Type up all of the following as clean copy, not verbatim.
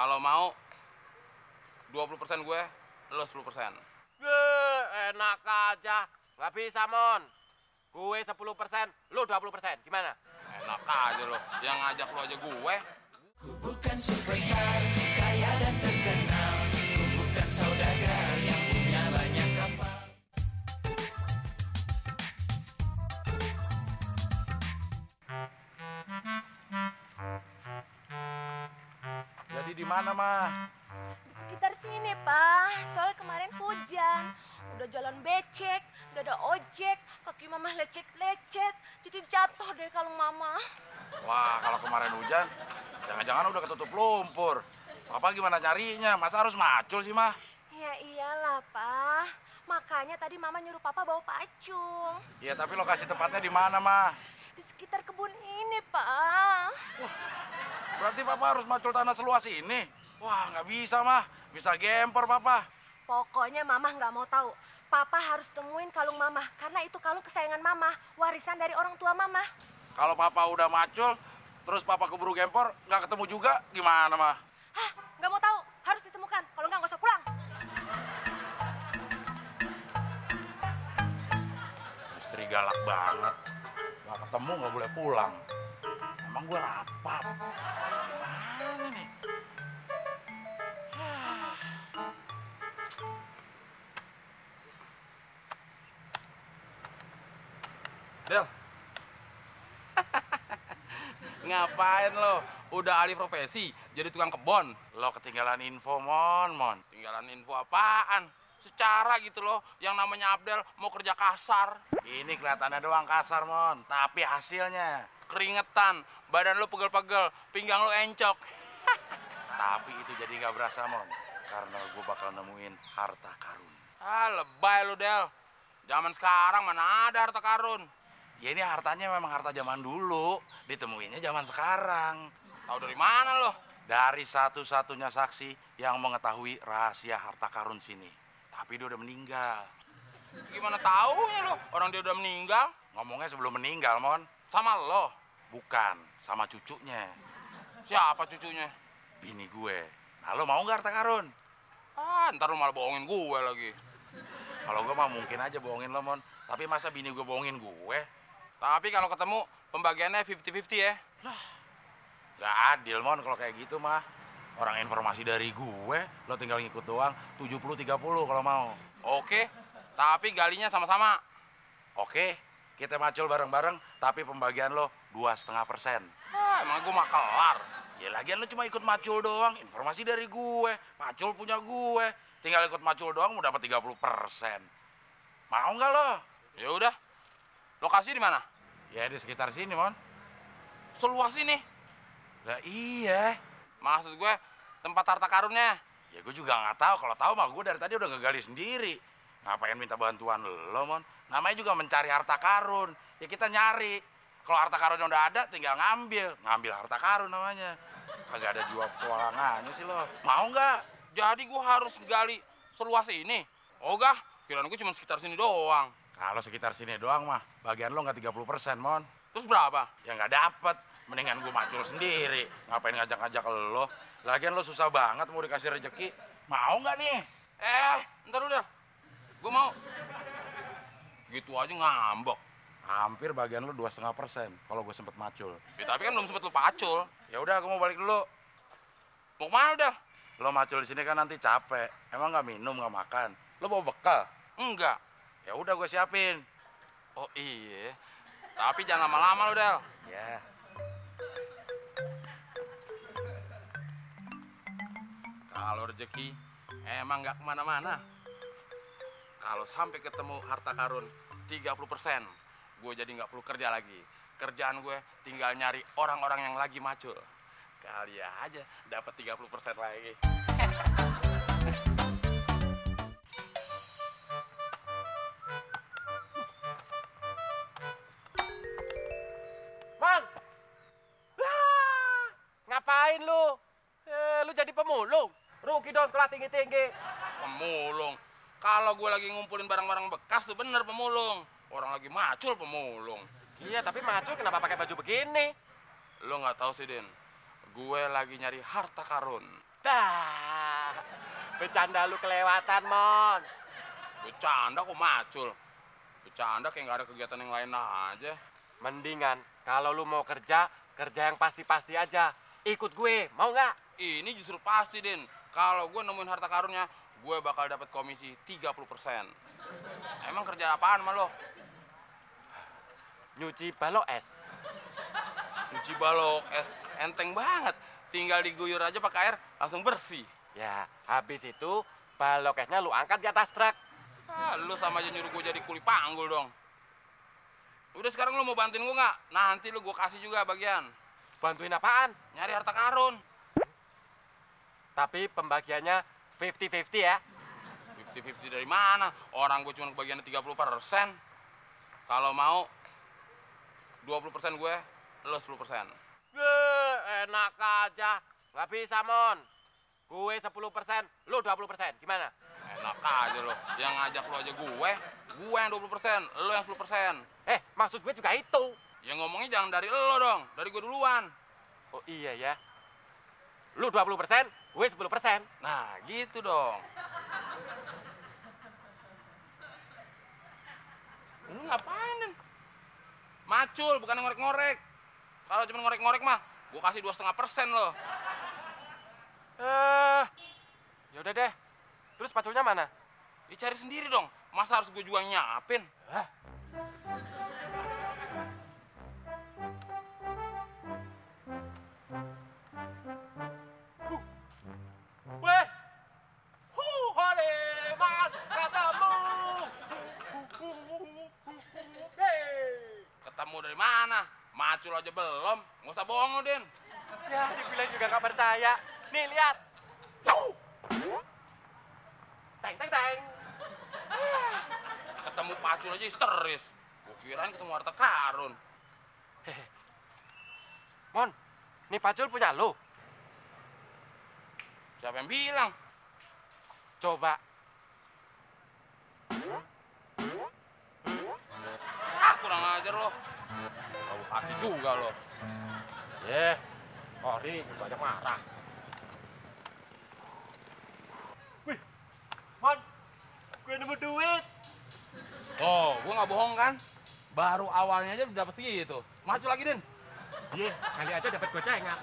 Kalau mau 20% gue, lo 10%. Enak aja. Nggak bisa, Mon. Gue 10%, lo 20%. Gimana? Enak aja lo. Yang ngajak lo aja gue. Ku bukan superstar, kaya dan terkenal. Ku bukan saudagar yang punya banyak kapal. Jadi di mana, Ma? Sekitar sini, Pak. Soalnya kemarin hujan, udah jalan becek, gak ada ojek, kaki Mama lecet-lecet, jadi jatuh deh kalung Mama. Wah, kalau kemarin hujan, jangan-jangan udah ketutup lumpur. Papa gimana nyarinya? Masa harus macul sih, Mah? Ya iyalah, Pak. Makanya tadi Mama nyuruh Papa bawa pacul. Iya, tapi lokasi tepatnya di mana, Mah? Di sekitar kebun ini, Pak. Wah, berarti Papa harus macul tanah seluas ini? Wah, nggak bisa, Mah. Bisa gemper, Papa. Pokoknya Mama nggak mau tahu. Papa harus temuin kalung Mama. Karena itu kalung kesayangan Mama. Warisan dari orang tua Mama. Kalau Papa udah macul, terus Papa keburu gempor, nggak ketemu juga, gimana, Mah? Hah, nggak mau tahu. Harus ditemukan. Kalau nggak usah pulang. Istri galak banget. Nggak ketemu, nggak boleh pulang. Emang gue rapat. Gimana nih? Del, ngapain lo? Udah alih profesi, jadi tukang kebon. Lo ketinggalan info, Mon. Ketinggalan info apaan? Secara gitu loh, yang namanya Abdel mau kerja kasar. Ini kelihatannya doang kasar, Mon. Tapi hasilnya keringetan, badan lo pegel-pegel, pinggang lo encok. Tapi itu jadi nggak berasa, Mon. Karena gue bakal nemuin harta karun. Ah, lebay lo, Del. Zaman sekarang mana ada harta karun. Ya ini hartanya memang harta zaman dulu, ditemuinnya zaman sekarang. Tahu dari mana lo? Dari satu-satunya saksi yang mengetahui rahasia harta karun sini. Tapi dia udah meninggal. Gimana taunya lo? Orang dia udah meninggal? Ngomongnya sebelum meninggal, Mon. Sama lo? Bukan, sama cucunya. Siapa cucunya? Bini gue. Nah, lo mau nggak harta karun? Ah, ntar lo malah bohongin gue lagi. Kalau gue mah mungkin aja bohongin lo, Mon. Tapi masa bini gue bohongin gue? Tapi kalau ketemu, pembagiannya 50-50 ya? Lah, gak adil, Mon, kalau kayak gitu, Mah. Orang informasi dari gue, lo tinggal ngikut doang, 70-30 kalau mau. Oke, tapi galinya sama-sama. Oke, kita macul bareng-bareng, tapi pembagian lo 2,5%. Hah, emang gue mah kelar. Ya lagian lo cuma ikut macul doang, informasi dari gue, macul punya gue. Tinggal ikut macul doang, mau dapat 30%. Mau nggak lo? Ya udah. Lokasi di mana? Ya di sekitar sini, Mon. Seluas ini? Lah iya. Maksud gue tempat harta karunnya. Ya gue juga nggak tahu. Kalau tahu mah gue dari tadi udah ngegali sendiri. Ngapain minta bantuan lo, Mon? Namanya juga mencari harta karun. Ya kita nyari. Kalau harta karunnya udah ada, tinggal ngambil. Ngambil harta karun namanya. Kagak ada jiwa petualangannya sih lo. Mau nggak? Jadi gue harus gali seluas ini? Ogah, kirain gue cuma sekitar sini doang. Kalau sekitar sini doang, Mah, bagian lo nggak 30%, Mon. Terus berapa? Ya nggak dapet. Mendingan gue macul sendiri. Ngapain ngajak-ngajak lo? Lagian lo susah banget mau dikasih rejeki. Mau nggak nih? Ntar udah. Gue mau. Gitu aja ngambek. Hampir bagian lo 2,5% kalau gue sempet macul. Ya, tapi kan belum sempet lo pacul. Ya udah, gue mau balik dulu. Mau kemana udah? Lo macul di sini kan nanti capek. Emang nggak minum, nggak makan. Lo bawa bekal? Enggak. Ya udah gue siapin. Oh iya. Tapi jangan lama-lama lo, Del. Ya. Kalau rezeki emang nggak kemana-mana. Kalau sampai ketemu harta karun 30%, gue jadi nggak perlu kerja lagi. Kerjaan gue tinggal nyari orang-orang yang lagi macul. Kali aja dapat 30% lagi. Pemulung, rugi dong sekolah tinggi-tinggi. Pemulung, kalau gue lagi ngumpulin barang-barang bekas tuh bener pemulung. Orang lagi macul pemulung. Iya, tapi macul kenapa pakai baju begini? Lo nggak tahu sih, Din. Gue lagi nyari harta karun. Dah, bercanda lu kelewatan, Mon. Bercanda kok macul. Bercanda kayak nggak ada kegiatan yang lain aja. Mendingan kalau lu mau kerja, kerja yang pasti-pasti aja. Ikut gue, mau nggak? Ini justru pasti, Din. Kalau gue nemuin harta karunnya, gue bakal dapat komisi 30%. Emang kerja apaan sama lo? Nyuci balok es. Nyuci balok es enteng banget. Tinggal diguyur aja pakai air, langsung bersih. Ya, habis itu balok esnya lu angkat di atas truk. Ah, lu sama aja nyuruh gue jadi kuli panggul dong. Udah sekarang lu mau bantuin gue nggak? Nanti lu gue kasih juga bagian. Bantuin apaan? Nyari harta karun. Tapi pembagiannya 50-50 ya? 50-50 dari mana? Orang gue cuma kebagiannya 30%. Kalau mau, 20% gue, lo 10%. Enak aja. Nggak bisa, Mon. Gue 10%, lo 20%. Gimana? Enak aja lo. Yang ngajak lo aja gue yang 20%, lo yang 10%. Maksud gue juga itu. Ya ngomongnya jangan dari lo dong, dari gue duluan. Oh iya ya. Lu 20%, gue 10%. Nah, gitu dong. Lu ngapain, Den? Macul, bukan ngorek-ngorek. Kalau cuma ngorek-ngorek mah, gue kasih 2,5% loh. Yaudah deh. Terus paculnya mana? Dicari sendiri dong. Masa harus gue juga nyiapin? Hah? Mau dari mana? Macul aja belum, nggak usah bohong lu, Din. Ya, dibilang juga nggak percaya. Nih, lihat. Teng, teng, teng. Ketemu pacul aja histeris. Gue kirain ketemu harta karun. Mon, nih pacul punya lu. Siapa yang bilang? Coba. Ah, kurang ajar lo. Kamu kasih juga loh. Yeh, ori banyak marah. Wih, Mon, gue nemu duit. Oh, gue nggak bohong kan? Baru awalnya aja udah dapet segitu. Maju lagi, Den. Yeh, kali aja dapat gocengan.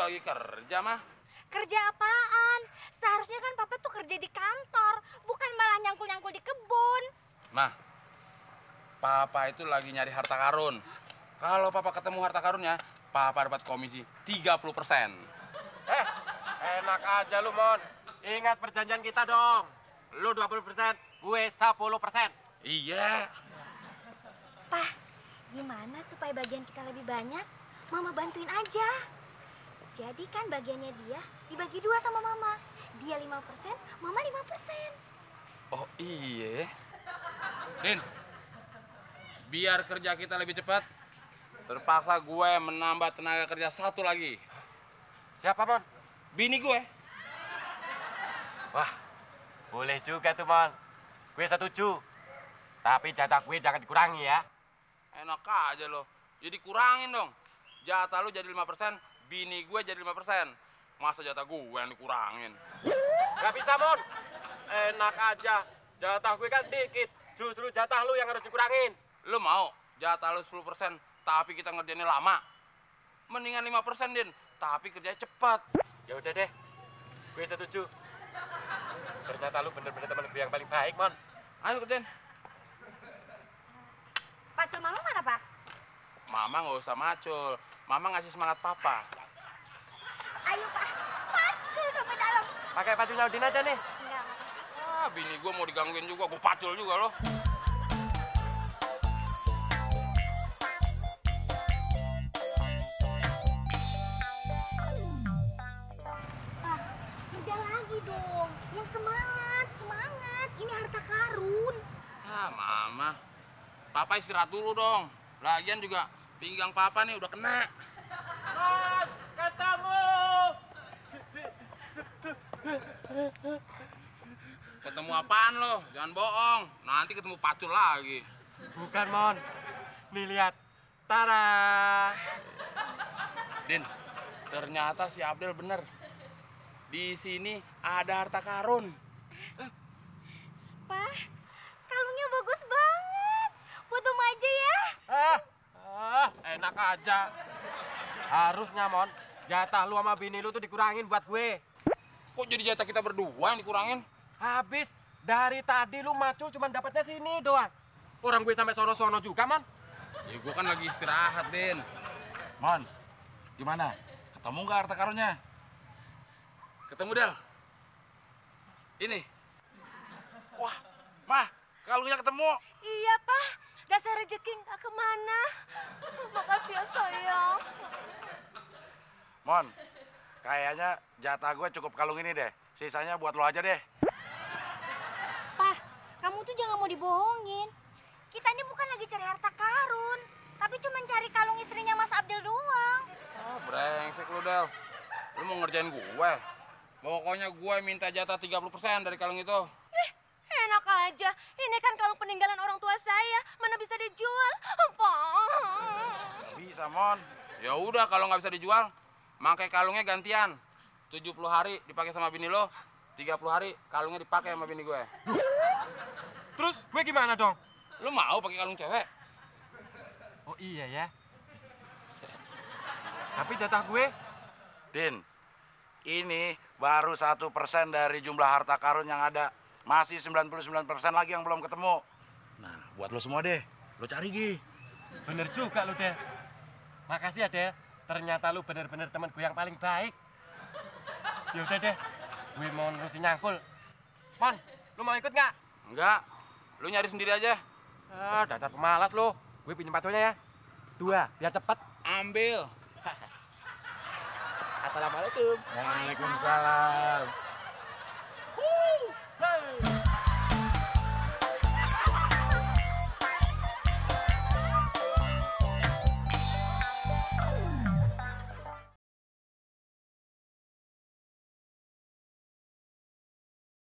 Lagi kerja mah. Kerja apaan? Seharusnya kan papa tuh kerja di kantor, bukan malah nyangkul-nyangkul di kebun. Mah, papa itu lagi nyari harta karun. Kalau papa ketemu harta karunnya, papa dapat komisi 30%. Enak aja lu, Mon. Ingat perjanjian kita dong. Lu 20%, gue 10%. Iya. Pa, gimana supaya bagian kita lebih banyak? Mama bantuin aja. Jadi kan bagiannya dia dibagi dua sama mama. Dia 5%, mama 5%. Oh iya. Din, biar kerja kita lebih cepat, terpaksa gue menambah tenaga kerja satu lagi. Siapa, Mon? Bini gue. Wah, boleh juga tuh, Mon. Gue setuju. Tapi jatah gue jangan dikurangi ya. Enak aja lo. Jadi kurangin dong. Jatah lo jadi 5%. Bini gue jadi 5%. Masa jatah gue yang dikurangin? Gak bisa, Mon. Enak aja. Jatah gue kan dikit. Justru jatah lu yang harus dikurangin. Lu mau jatah lu 10%, tapi kita ngerjainnya lama. Mendingan 5%, Din. Tapi kerjanya cepat. Ya udah deh. Gue setuju. Ternyata lu bener-bener teman gue yang paling baik, Mon. Ayo, kerjain. Pacul mama mana, Pak? Mama nggak usah macul. Mama ngasih semangat papa. Ayo, Pak. Pacul sampai dalam. Pakai paculnya Udin aja nih. Iya. Ah, bini gue mau digangguin juga. Gue pacul juga loh. Pak, kerja lagi dong. Yang semangat, semangat. Ini harta karun. Ah, Mama. Papa istirahat dulu dong. Lagian juga pinggang papa nih udah kena. Mas, ketemu! Ketemu apaan lo? Jangan bohong. Nanti ketemu pacul lagi. Bukan, Mon. Nih lihat. Tara. Din, ternyata si Abdel bener. Di sini ada harta karun. Pak, kalungnya bagus banget. Buat Om aja ya. Enak aja. Harusnya, Mon, jatah lu sama bini lu tuh dikurangin buat gue. Kok jadi jatah kita berdua yang dikurangin? Habis dari tadi lu macul cuman dapatnya sini doang. Orang gue sampai sono-sono juga, Mon. Ya gue kan lagi istirahat, Din. Mon, gimana? Ketemu nggak harta karunnya? Ketemu, Del. Ini. Wah, Mah, kalungnya ketemu. Iya, Pak. Dasar rezeki nggak kemana. Makasih ya, sayang. Mon, kayaknya jatah gue cukup kalung ini deh. Sisanya buat lo aja deh. Kamu tuh jangan mau dibohongin. Kita ini bukan lagi cari harta karun, tapi cuma cari kalung istrinya Mas Abdel doang. Oh, brengsek lu, Del. Lu mau ngerjain gue. Pokoknya gue minta jatah 30% dari kalung itu. Enak aja. Ini kan kalung peninggalan orang tua saya. Mana bisa dijual? Nggak bisa, Mon. Ya udah, kalau nggak bisa dijual, pakai kalungnya gantian. 70 hari dipakai sama bini lo, 30 hari kalungnya dipakai sama bini gue. Terus gue gimana dong? Lu mau pakai kalung cewek? Oh iya ya. Tapi jatah gue, Din, ini baru 1% dari jumlah harta karun yang ada. Masih 99% lagi yang belum ketemu. Nah, buat lo semua deh, lo cari Gi. Bener juga lo, Del. Makasih ya, Del. Ternyata lu bener-bener temen gue yang paling baik. Yaudah deh, gue mau nerusin nyangkul. Mon, lu mau ikut nggak? Enggak. Lu nyari sendiri aja. Dasar pemalas lu. Gue pinjem paculnya ya. 2, biar cepet. Ambil. Assalamualaikum. Waalaikumsalam.